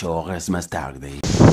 8 horas más tarde.